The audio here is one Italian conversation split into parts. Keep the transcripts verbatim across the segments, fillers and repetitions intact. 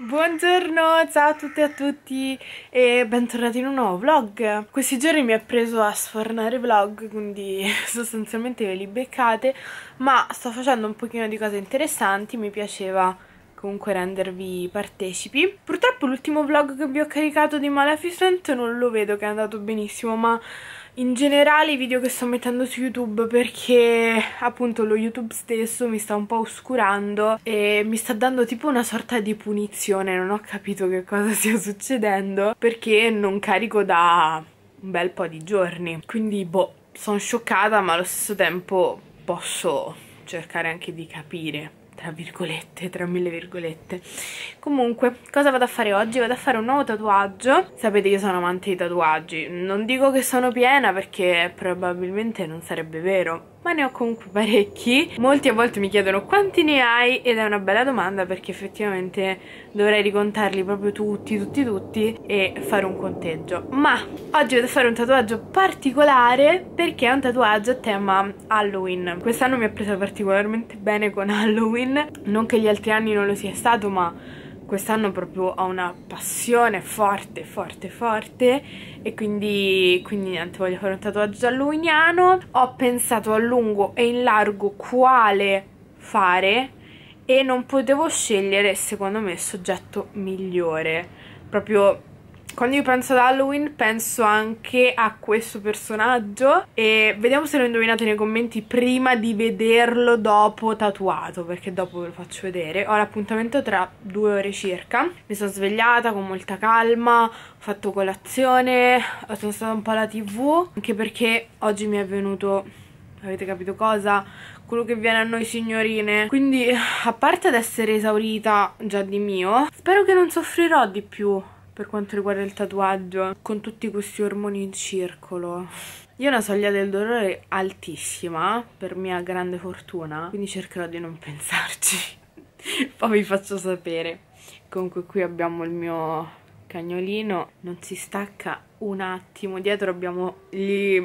Buongiorno, ciao a tutte e a tutti e bentornati in un nuovo vlog. Questi giorni mi è preso a sfornare vlog, quindi sostanzialmente ve li beccate, ma sto facendo un pochino di cose interessanti, mi piaceva comunque rendervi partecipi. Purtroppo l'ultimo vlog che vi ho caricato di Maleficent non lo vedo che è andato benissimo, ma in generale i video che sto mettendo su YouTube, perché appunto lo YouTube stesso mi sta un po' oscurando e mi sta dando tipo una sorta di punizione, non ho capito che cosa stia succedendo, perché non carico da un bel po' di giorni. Quindi boh, sono scioccata, ma allo stesso tempo posso cercare anche di capire, tra virgolette, tra mille virgolette. Comunque, cosa vado a fare oggi? Vado a fare un nuovo tatuaggio. Sapete, io sono amante di tatuaggi. Non dico che sono piena, perché probabilmente non sarebbe vero, ma ne ho comunque parecchi. Molti a volte mi chiedono quanti ne hai, ed è una bella domanda, perché effettivamente dovrei ricontarli proprio tutti, tutti, tutti, e fare un conteggio. Ma oggi vado a fare un tatuaggio particolare, perché è un tatuaggio a tema Halloween. Quest'anno mi ha preso particolarmente bene con Halloween, non che gli altri anni non lo sia stato, ma quest'anno proprio ho una passione forte, forte, forte, e quindi, quindi niente, voglio fare un tatuaggio giallognano. Ho pensato a lungo e in largo quale fare e non potevo scegliere, secondo me, il soggetto migliore. Proprio quando io penso ad Halloween penso anche a questo personaggio, e vediamo se lo indovinate nei commenti prima di vederlo dopo tatuato, perché dopo ve lo faccio vedere. Ho l'appuntamento tra due ore circa, mi sono svegliata con molta calma, ho fatto colazione, sono stata un po' alla tv, anche perché oggi mi è venuto, avete capito cosa? Quello che viene a noi signorine. Quindi, a parte ad essere esaurita già di mio, spero che non soffrirò di più per quanto riguarda il tatuaggio, con tutti questi ormoni in circolo. Io ho una soglia del dolore altissima, per mia grande fortuna, quindi cercherò di non pensarci. Poi vi faccio sapere. Comunque qui abbiamo il mio cagnolino, non si stacca un attimo. Dietro abbiamo gli,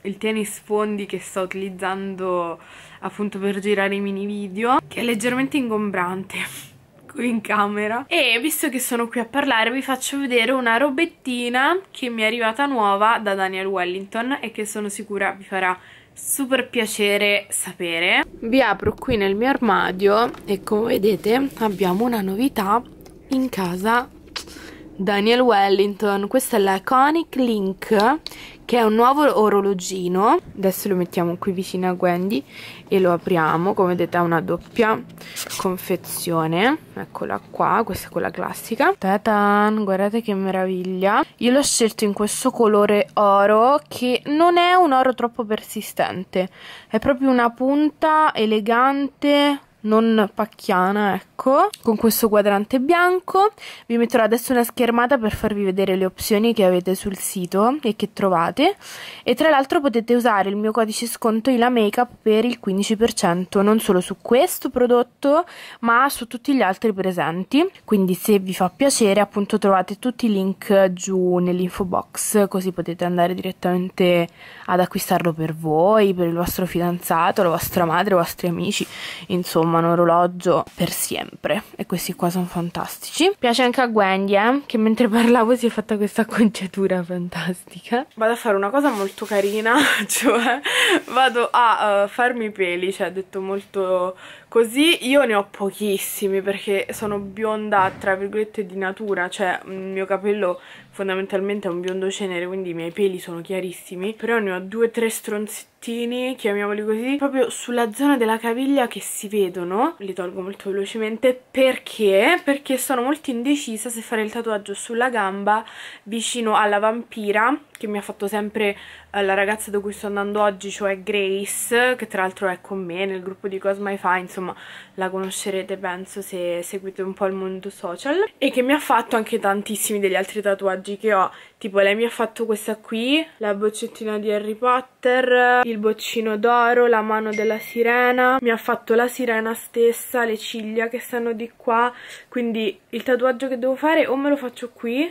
il tenisfondi che sto utilizzando appunto per girare i mini video, che è leggermente ingombrante in camera. E visto che sono qui a parlare, vi faccio vedere una robettina che mi è arrivata nuova da Daniel Wellington e che sono sicura vi farà super piacere sapere. Vi apro qui nel mio armadio e come vedete abbiamo una novità in casa Daniel Wellington. Questa è la Iconic Link, che è un nuovo orologino. Adesso lo mettiamo qui vicino a Wendy e lo apriamo. Come vedete ha una doppia confezione, eccola qua, questa è quella classica. Ta-tan, guardate che meraviglia. Io l'ho scelto in questo colore oro, che non è un oro troppo persistente, è proprio una punta elegante, non pacchiana, ecco, con questo quadrante bianco. Vi metterò adesso una schermata per farvi vedere le opzioni che avete sul sito e che trovate, e tra l'altro potete usare il mio codice sconto ILAMAKEUP per il quindici per cento, non solo su questo prodotto ma su tutti gli altri presenti. Quindi se vi fa piacere, appunto, trovate tutti i link giù nell'info box, così potete andare direttamente ad acquistarlo per voi, per il vostro fidanzato, la vostra madre, i vostri amici, insomma un orologio per sempre. E questi qua sono fantastici. Piace anche a Wendy, eh, che mentre parlavo si è fatta questa acconciatura fantastica. Vado a fare una cosa molto carina, cioè vado a uh, farmi i peli, cioè detto molto così. Io ne ho pochissimi perché sono bionda tra virgolette di natura, cioè il mio capello fondamentalmente è un biondo cenere, quindi i miei peli sono chiarissimi, però ne ho due o tre stronzettini, chiamiamoli così, proprio sulla zona della caviglia che si vedono. Li tolgo molto velocemente perché perché sono molto indecisa se fare il tatuaggio sulla gamba vicino alla vampira che mi ha fatto sempre la ragazza da cui sto andando oggi, cioè Grace, che tra l'altro è con me nel gruppo di Cosmify, insomma la conoscerete penso se seguite un po' il mondo social, e che mi ha fatto anche tantissimi degli altri tatuaggi che ho. Tipo lei mi ha fatto questa qui, la boccettina di Harry Potter, il boccino d'oro, la mano della sirena, mi ha fatto la sirena stessa, le ciglia che stanno di qua. Quindi il tatuaggio che devo fare o me lo faccio qui.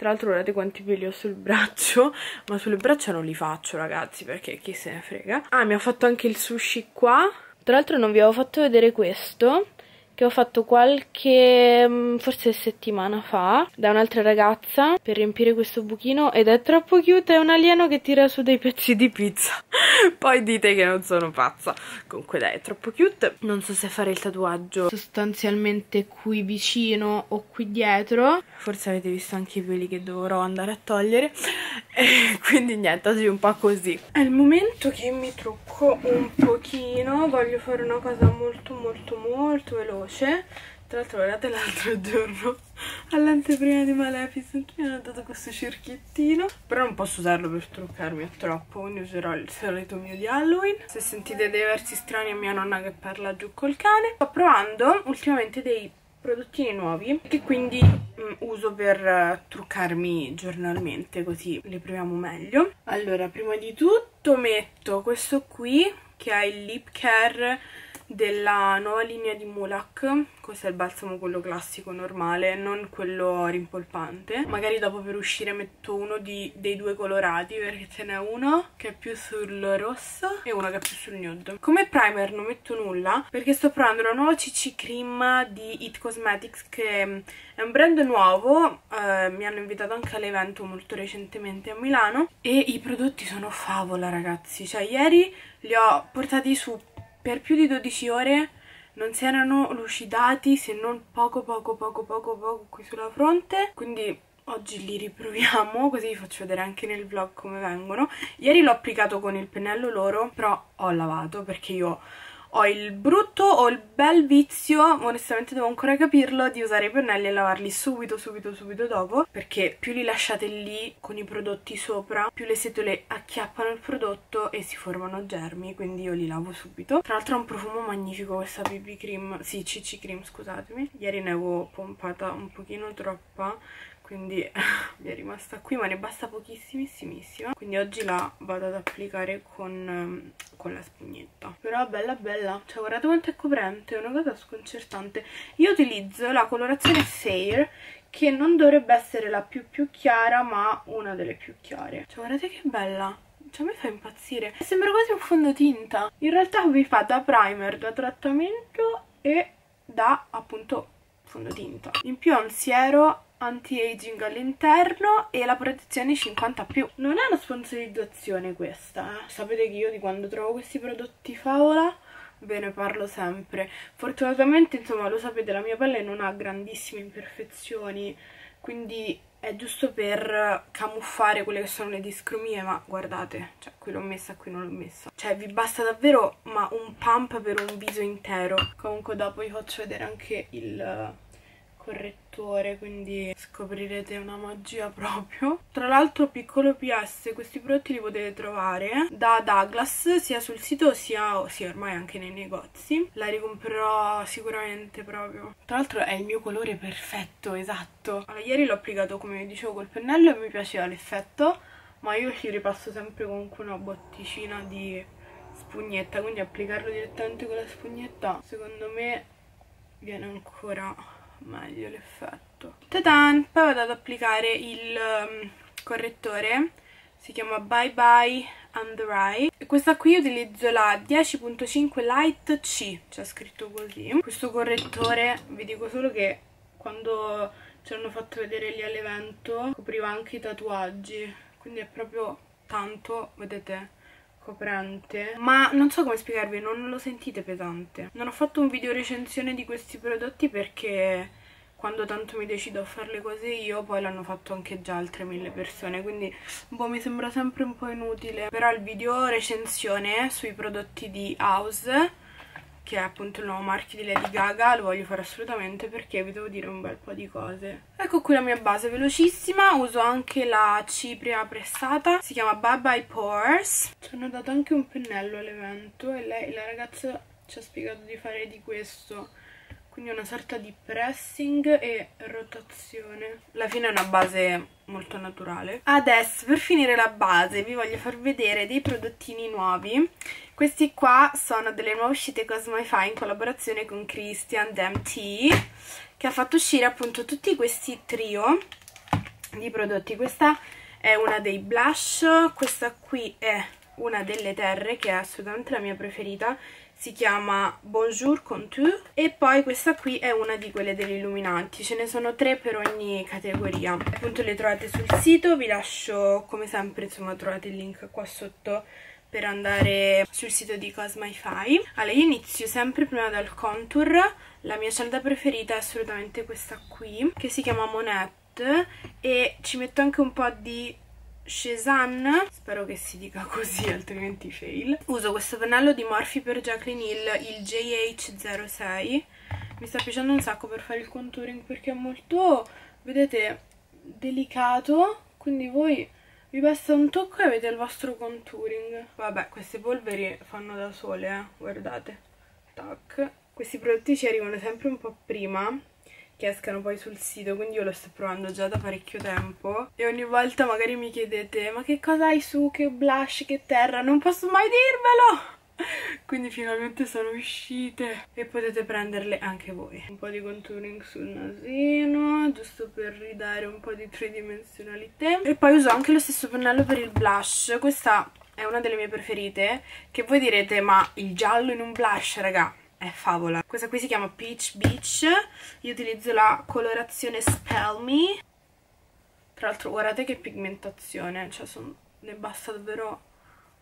Tra l'altro guardate quanti peli ho sul braccio, ma sulle braccia non li faccio ragazzi, perché chi se ne frega. Ah, mi ha fatto anche il sushi qua. Tra l'altro non vi avevo fatto vedere questo, che ho fatto qualche, forse settimana fa, da un'altra ragazza per riempire questo buchino, ed è troppo cute, è un alieno che tira su dei pezzi di pizza. Poi dite che non sono pazza. Comunque dai, è troppo cute. Non so se fare il tatuaggio sostanzialmente qui vicino o qui dietro, forse avete visto anche i peli che dovrò andare a togliere, e quindi niente, oggi un po' così. È il momento che mi trucco un pochino, voglio fare una cosa molto molto molto veloce. Tra l'altro guardate, l'altro giorno all'anteprima di Maleficent mi hanno dato questo cerchiettino, però non posso usarlo per truccarmi, è troppo, quindi userò il solito mio di Halloween. Se sentite dei versi strani è mia nonna che parla giù col cane. Sto provando ultimamente dei prodottini nuovi che quindi mh, uso per uh, truccarmi giornalmente, così li proviamo meglio. Allora, prima di tutto metto questo qui che è il lip care della nuova linea di Mulac. Questo è il balsamo quello classico normale, non quello rimpolpante. Magari dopo per uscire metto uno di, dei due colorati, perché ce n'è uno che è più sul rosso e uno che è più sul nude. Come primer non metto nulla perché sto provando la nuova C C Cream di It Cosmetics, che è un brand nuovo, eh, mi hanno invitato anche all'evento molto recentemente a Milano, e i prodotti sono favola ragazzi, cioè ieri li ho portati su per più di dodici ore, non si erano lucidati se non poco poco poco poco poco qui sulla fronte, quindi oggi li riproviamo, così vi faccio vedere anche nel vlog come vengono. Ieri l'ho applicato con il pennello loro, però ho lavato perché io ho il brutto o il bel vizio, onestamente devo ancora capirlo, di usare i pennelli e lavarli subito subito subito dopo, perché più li lasciate lì con i prodotti sopra, più le setole acchiappano il prodotto e si formano germi, quindi io li lavo subito. Tra l'altro ha un profumo magnifico questa B B cream, sì C C cream scusatemi, ieri ne avevo pompata un pochino troppa, quindi mi è rimasta qui, ma ne basta pochissimissimissima, quindi oggi la vado ad applicare con, con la spugnetta. Però bella bella, cioè guardate quanto è coprente, è una cosa sconcertante. Io utilizzo la colorazione Fair, che non dovrebbe essere la più più chiara, ma una delle più chiare. Cioè guardate che bella, cioè a me fa impazzire, sembra quasi un fondotinta. In realtà vi fa da primer, da trattamento e da appunto fondotinta. In più ha un siero anti-aging all'interno e la protezione cinquanta più. Non è una sponsorizzazione questa, eh? Sapete che io di quando trovo questi prodotti favola ve ne parlo sempre. Fortunatamente, insomma, lo sapete, la mia pelle non ha grandissime imperfezioni, quindi è giusto per camuffare quelle che sono le discromie, ma guardate, cioè qui l'ho messa, qui non l'ho messa. Cioè vi basta davvero ma un pump per un viso intero. Comunque dopo vi faccio vedere anche il correttore, quindi scoprirete una magia proprio. Tra l'altro, piccolo P S, questi prodotti li potete trovare da Douglas sia sul sito sia, sia ormai anche nei negozi. La ricomprerò sicuramente proprio. Tra l'altro è il mio colore perfetto, esatto. Allora, ieri l'ho applicato come vi dicevo col pennello e mi piaceva l'effetto, ma io ci ripasso sempre comunque una botticina di spugnetta, quindi applicarlo direttamente con la spugnetta secondo me viene ancora meglio l'effetto. Ta-tan! Poi vado ad applicare il um, correttore, si chiama Bye Bye Under Eye, e questa qui utilizzo la dieci punto cinque Light C, c'è scritto così. Questo correttore vi dico solo che quando ci hanno fatto vedere lì all'evento copriva anche i tatuaggi, quindi è proprio tanto, vedete, coprente, ma non so come spiegarvi, non lo sentite pesante. Non ho fatto un video recensione di questi prodotti perché quando tanto mi decido a farle cose io, poi l'hanno fatto anche già altre mille persone, quindi boh, mi sembra sempre un po' inutile. Però il video recensione sui prodotti di House, che è appunto il nuovo marchio di Lady Gaga, lo voglio fare assolutamente perché vi devo dire un bel po' di cose. Ecco qui la mia base velocissima, uso anche la cipria pressata, si chiama Bye Bye Pores. Ci hanno dato anche un pennello all'evento e lei, la ragazza ci ha spiegato di fare di questo, quindi una sorta di pressing e rotazione. Alla fine è una base molto naturale. Adesso per finire la base vi voglio far vedere dei prodottini nuovi. Questi qua sono delle nuove uscite Cosmify in collaborazione con Christian D M T, che ha fatto uscire appunto tutti questi trio di prodotti. Questa è una dei blush, questa qui è una delle terre, che è assolutamente la mia preferita. si chiama Bonjour Contour, e poi questa qui è una di quelle degli illuminanti, ce ne sono tre per ogni categoria. Appunto le trovate sul sito, vi lascio come sempre, insomma trovate il link qua sotto per andare sul sito di Cosmify. Allora io inizio sempre prima dal contour, la mia cialda preferita è assolutamente questa qui che si chiama Monette, e ci metto anche un po' di Cezanne, spero che si dica così altrimenti fail. Uso questo pennello di Morphe per Jaclyn Hill, il J H zero sei, mi sta piacendo un sacco per fare il contouring perché è molto, vedete, delicato, quindi voi vi basta un tocco e avete il vostro contouring. Vabbè, queste polveri fanno da sole, eh? Guardate, tac. Questi prodotti ci arrivano sempre un po' prima che escano poi sul sito, quindi io lo sto provando già da parecchio tempo e ogni volta magari mi chiedete ma che cosa hai su, che blush, che terra, non posso mai dirvelo! Quindi finalmente sono uscite e potete prenderle anche voi. Un po' di contouring sul nasino, giusto per ridare un po' di tridimensionalità. E poi uso anche lo stesso pennello per il blush, questa è una delle mie preferite, che voi direte ma il giallo in un blush raga è favola. Questa qui si chiama Peach Beach, io utilizzo la colorazione Spell Me. Tra l'altro guardate che pigmentazione, cioè son... ne basta davvero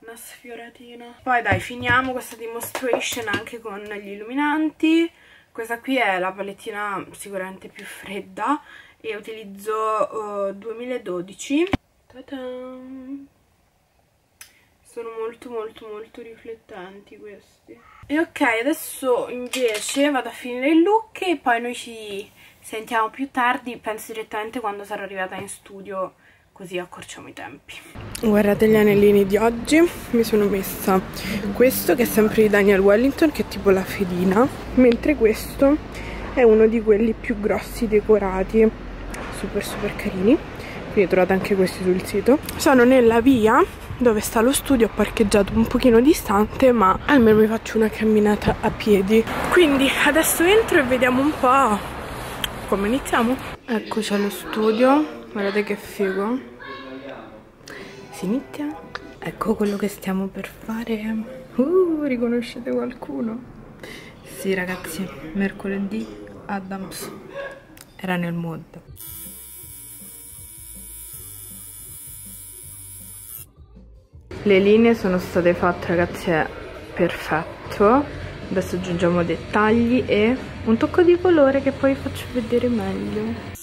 una sfioratina. Poi dai, finiamo questa demonstration anche con gli illuminanti. Questa qui è la palettina sicuramente più fredda e utilizzo uh, duemiladodici. Ta-da! Sono molto molto molto riflettenti questi. E ok, adesso invece vado a finire il look e poi noi ci sentiamo più tardi, penso direttamente quando sarò arrivata in studio, così accorciamo i tempi. Guardate gli anellini di oggi, mi sono messa questo che è sempre di Daniel Wellington, che è tipo la fedina, mentre questo è uno di quelli più grossi decorati, super super carini, quindi trovate anche questi sul sito. Sono nella via dove sta lo studio, ho parcheggiato un pochino distante ma almeno mi faccio una camminata a piedi. Quindi adesso entro e vediamo un po' come iniziamo. Ecco c'è lo studio, guardate che figo, si inizia. Ecco quello che stiamo per fare. Uh, riconoscete qualcuno? Sì ragazzi, Mercoledì Addams era nel mod. Le linee sono state fatte ragazzi, è perfetto, adesso aggiungiamo dettagli e un tocco di colore che poi faccio vedere meglio.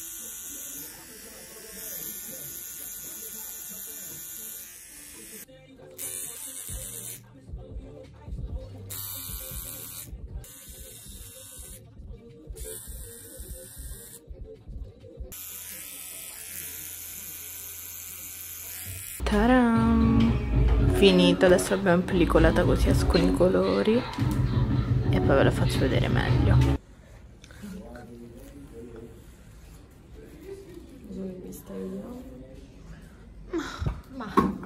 Finito, adesso l'abbiamo pellicolata così escono i colori e poi ve la faccio vedere meglio. Ma, ma.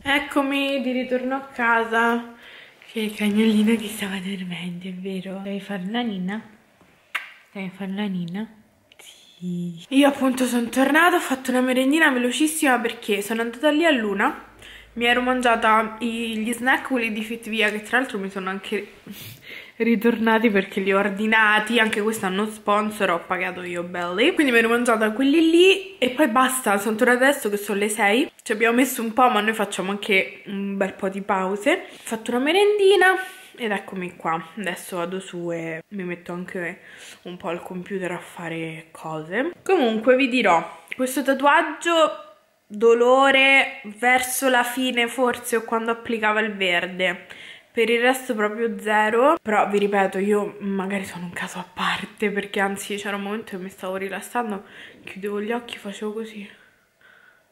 Eccomi di ritorno a casa, che il cagnolino che stava dormendo, è vero? Devi fare la ninna? Devi fare la ninna? Io appunto sono tornata, ho fatto una merendina velocissima perché sono andata lì a Luna, mi ero mangiata gli snack quelli di Fitvia che tra l'altro mi sono anche ritornati perché li ho ordinati, anche questo non sponsor, ho pagato io belli, quindi mi ero mangiata quelli lì e poi basta, sono tornata adesso che sono le sei, ci abbiamo messo un po' ma noi facciamo anche un bel po' di pause, ho fatto una merendina ed eccomi qua, adesso vado su e mi metto anche un po' al computer a fare cose. Comunque vi dirò, questo tatuaggio, dolore verso la fine forse o quando applicava il verde, per il resto proprio zero, però vi ripeto io magari sono un caso a parte perché anzi c'era un momento che mi stavo rilassando, chiudevo gli occhi, facevo così,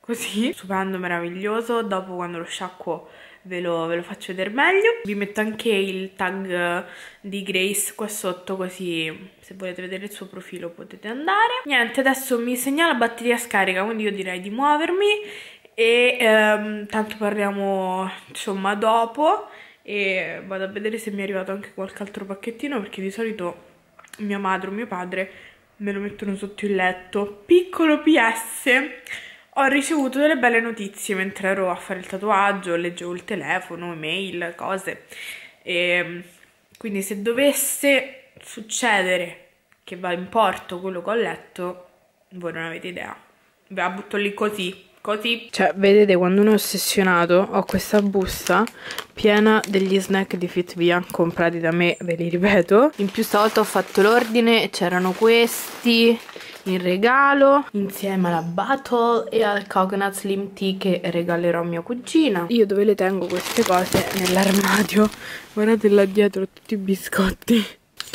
così, stupendo, meraviglioso, dopo quando lo sciacquo Ve lo, ve lo faccio vedere meglio. Vi metto anche il tag di Grace qua sotto, così se volete vedere il suo profilo potete andare. Niente, adesso mi segnala batteria scarica, quindi io direi di muovermi e ehm, tanto parliamo insomma dopo, e vado a vedere se mi è arrivato anche qualche altro pacchettino perché di solito mia madre o mio padre me lo mettono sotto il letto. Piccolo P S, Ho ricevuto delle belle notizie mentre ero a fare il tatuaggio, leggevo il telefono, email, cose. E quindi se dovesse succedere che va in porto quello che ho letto, voi non avete idea. Ve la butto lì così. Così. Cioè, vedete, quando uno è ossessionato, ho questa busta piena degli snack di Fitvia comprati da me, ve li ripeto. In più stavolta ho fatto l'ordine e c'erano questi in regalo, insieme alla Battle e al Coconut Slim Tea che regalerò a mia cugina. Io dove le tengo queste cose? Nell'armadio. Guardate là dietro tutti i biscotti,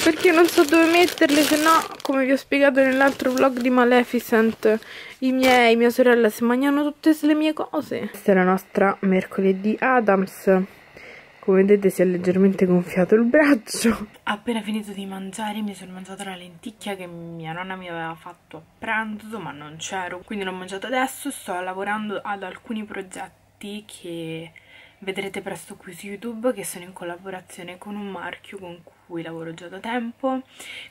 perché non so dove metterli, se no, come vi ho spiegato nell'altro vlog di Maleficent, i miei, mia sorella si mangiano tutte le mie cose. Questa è la nostra Mercoledì Addams. Come vedete si è leggermente gonfiato il braccio. Appena finito di mangiare mi sono mangiata la lenticchia che mia nonna mi aveva fatto a pranzo, ma non c'ero, quindi l'ho mangiata adesso. Sto lavorando ad alcuni progetti che vedrete presto qui su YouTube, che sono in collaborazione con un marchio con cui lavoro già da tempo,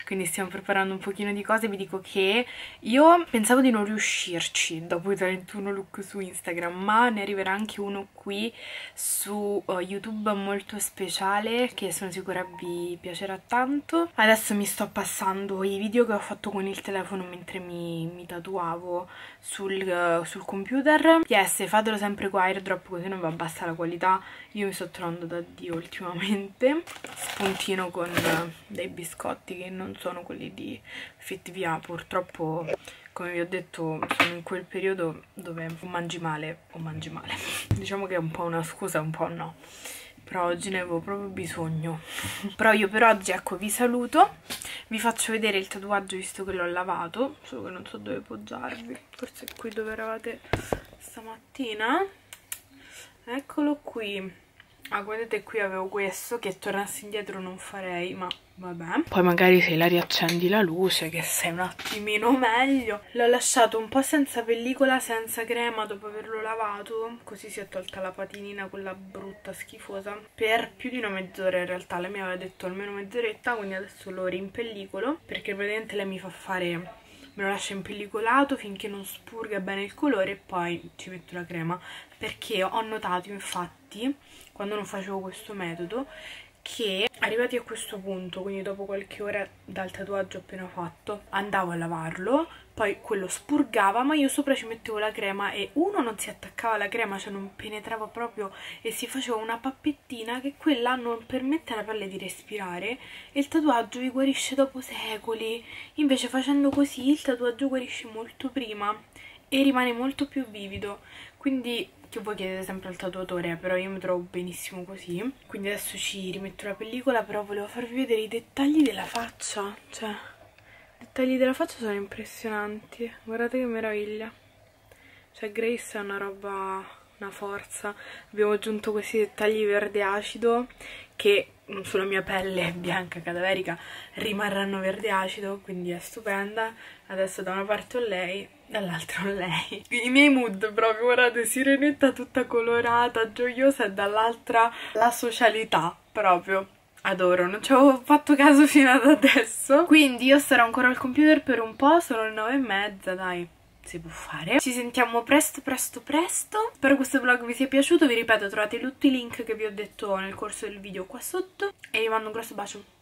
quindi stiamo preparando un pochino di cose. Vi dico che io pensavo di non riuscirci dopo i trentuno look su Instagram, ma ne arriverà anche uno qui su uh, YouTube molto speciale che sono sicura vi piacerà tanto. Adesso mi sto passando i video che ho fatto con il telefono mentre mi, mi tatuavo sul, uh, sul computer. P S, fatelo sempre qua airdrop così non vi abbassa la qualità. Io mi sto trovando da Dio ultimamente. Spuntino con dei biscotti che non sono quelli di Fitvia. Purtroppo, come vi ho detto, sono in quel periodo dove o mangi male o mangi male. Diciamo che è un po' una scusa, un po' no. Però oggi ne avevo proprio bisogno. Però io per oggi, ecco, vi saluto. Vi faccio vedere il tatuaggio visto che l'ho lavato. Solo che non so dove poggiarvi. Forse qui dove eravate stamattina. Eccolo qui. Ah, guardate, qui avevo questo che tornassi indietro non farei, ma vabbè. Poi magari se la riaccendi la luce, che sei un attimino meglio. L'ho lasciato un po' senza pellicola, senza crema dopo averlo lavato, così si è tolta la patinina, quella brutta, schifosa, per più di una mezz'ora in realtà. Lei mi aveva detto almeno mezz'oretta, quindi adesso lo rimpellicolo, perché praticamente lei mi fa fare... me lo lascio impellicolato finché non spurga bene il colore e poi ci metto la crema, perché ho notato infatti quando non facevo questo metodo che arrivati a questo punto, quindi dopo qualche ora dal tatuaggio appena fatto, andavo a lavarlo, poi quello spurgava ma io sopra ci mettevo la crema e uno non si attaccava alla crema, cioè non penetrava proprio e si faceva una pappettina che quella non permette alla pelle di respirare e il tatuaggio vi guarisce dopo secoli. Invece facendo così il tatuaggio guarisce molto prima e rimane molto più vivido, quindi che voi chiedete sempre al tatuatore, però io mi trovo benissimo così. Quindi adesso ci rimetto la pellicola, però volevo farvi vedere i dettagli della faccia, cioè i dettagli della faccia sono impressionanti, guardate che meraviglia. Cioè Grace è una roba, una forza. Abbiamo aggiunto questi dettagli verde acido che sulla mia pelle bianca cadaverica rimarranno verde acido, quindi è stupenda. Adesso da una parte ho lei, dall'altra ho lei. I miei mood proprio, guardate, sirenetta tutta colorata, gioiosa, e dall'altra la socialità proprio. Adoro, non ci avevo fatto caso fino ad adesso. Quindi io sarò ancora al computer per un po', sono le nove e mezza, dai. Si può fare. Ci sentiamo presto presto presto. Spero questo vlog vi sia piaciuto. Vi ripeto, trovate tutti i link che vi ho detto nel corso del video qua sotto e vi mando un grosso bacio.